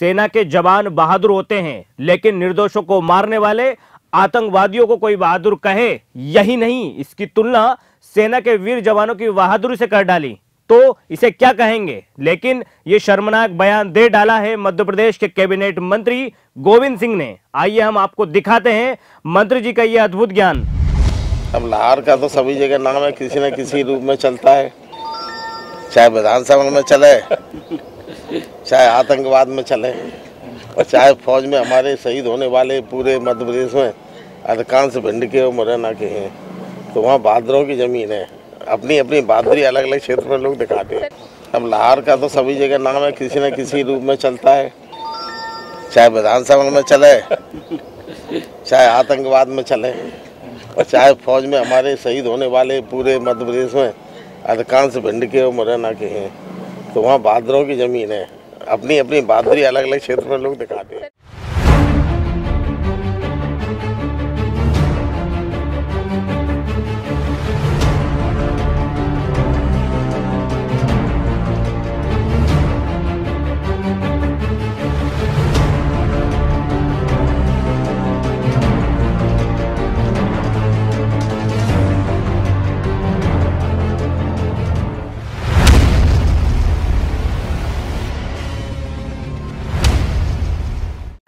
सेना के जवान बहादुर होते हैं, लेकिन निर्दोषों को मारने वाले आतंकवादियों को कोई बहादुर कहे, यही नहीं इसकी तुलना सेना के वीर जवानों की बहादुरी से कर डाली तो इसे क्या कहेंगे। लेकिन ये शर्मनाक बयान दे डाला है मध्य प्रदेश के कैबिनेट मंत्री गोविंद सिंह ने। आइए हम आपको दिखाते हैं मंत्री जी का ये अद्भुत ज्ञान। अब लाहौर का तो सभी जगह नाम है, किसी न किसी रूप में चलता है, चाहे विधानसभा में चले, चाहे आतंकवाद में चले, और चाहे फौज में हमारे शहीद होने वाले पूरे मध्य प्रदेश में अधिकांश भिंड के और मुरैना के हैं, तो वहाँ बहादुरों की ज़मीन है। अपनी अपनी बहादुरी अलग अलग क्षेत्र में लोग दिखाते हैं। अब लाहौर का तो सभी जगह नाम है, किसी न किसी रूप में चलता है, चाहे विधानसभा में चले, चाहे आतंकवाद में चले, और चाहे फौज में हमारे शहीद होने वाले पूरे मध्य प्रदेश में अधिकांश भिंड के और मुरैना के हैं, तो वहाँ बहादुरों की ज़मीन है। अपनी अपनी बहादुरी अलग अलग क्षेत्र में लोग दिखाते हैं।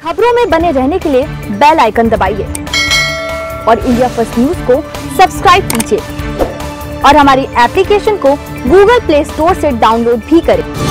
खबरों में बने रहने के लिए बेल आइकन दबाइए और इंडिया फर्स्ट न्यूज को सब्सक्राइब कीजिए और हमारी एप्लीकेशन को गूगल प्ले स्टोर से डाउनलोड भी करें।